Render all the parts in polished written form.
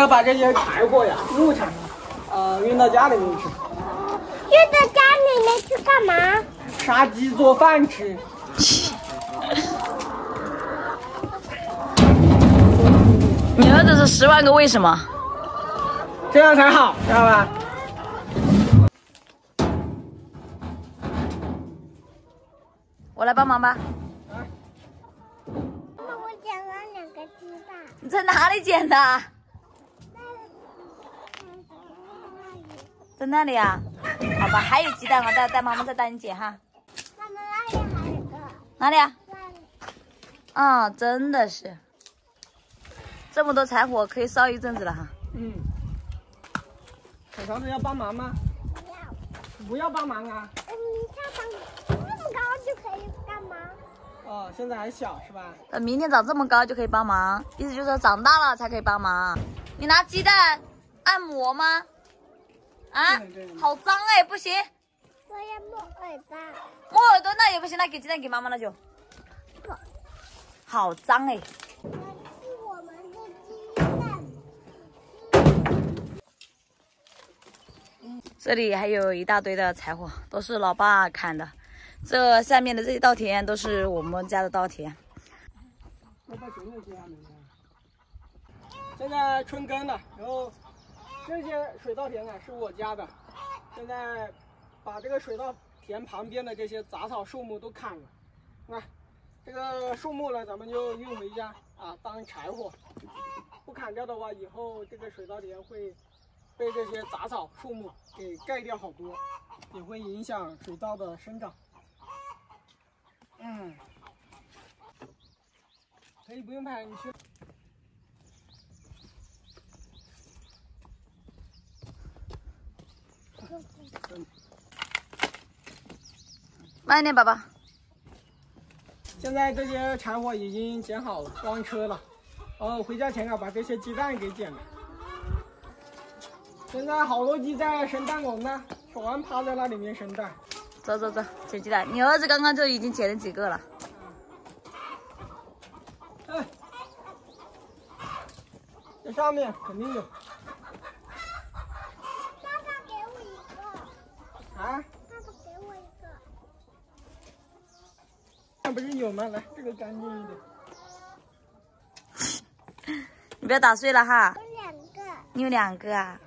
要把这些柴火呀、木材，运到家里面去。运到家里面去干嘛？杀鸡做饭吃。你儿子是10万个为什么？这样才好，知道吧？ 我来帮忙吧。妈妈，我捡了2个鸡蛋。你在哪里捡的？在那里啊？好吧，还有鸡蛋啊，带妈妈再带你捡哈。妈妈，那里还有一个。哪里啊？那里。真的是，这么多柴火可以烧一阵子了哈。嗯。小强子要帮忙吗？不要。不要帮忙啊。你下帮。 就可以干嘛？哦，现在还小是吧？明天长这么高就可以帮忙，意思就是说长大了才可以帮忙。你拿鸡蛋按摩吗？啊，好脏哎，不行。我要摸耳朵。摸耳朵那也不行，那给鸡蛋给妈妈了就。不。好脏哎。是我们的鸡蛋。这里还有一大堆的柴火，都是老爸砍的。 这下面的这些稻田都是我们家的稻田。现在春耕了，然后这些水稻田啊是我家的，现在把这个水稻田旁边的这些杂草树木都砍了，啊，这个树木呢咱们就运回家啊当柴火，不砍掉的话，以后这个水稻田会被这些杂草树木给盖掉好多，也会影响水稻的生长。 嗯，可以不用拍，你去。慢一点，宝宝。现在这些柴火已经捡好装车了，哦，回家前啊，把这些鸡蛋给捡了。现在好多鸡在生蛋笼呢，小王趴在那里面生蛋。 走走走，捡鸡蛋。你儿子刚刚就已经捡了几个了。哎，这上面肯定有。爸爸给我一个。啊？爸爸给我一个。那不是有吗？来，这个干净一点。你不要打碎了哈。有2个。你有2个啊？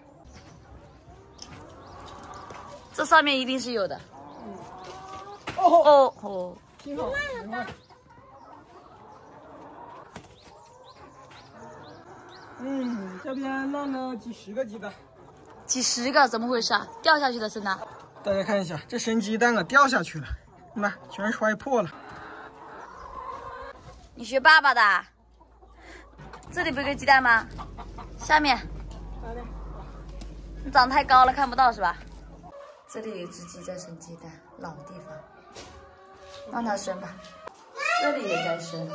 这上面一定是有的。 哦哦，挺好，挺好。嗯，这边烂了几10个鸡蛋。几10个？怎么回事啊？掉下去的是哪？大家看一下，这生鸡蛋啊，掉下去了，那全摔破了。你学爸爸的？这里不有个鸡蛋吗？下面。好的。你长太高了，看不到是吧？这里有只鸡在生鸡蛋，老地方。 让它生吧，这里也该生。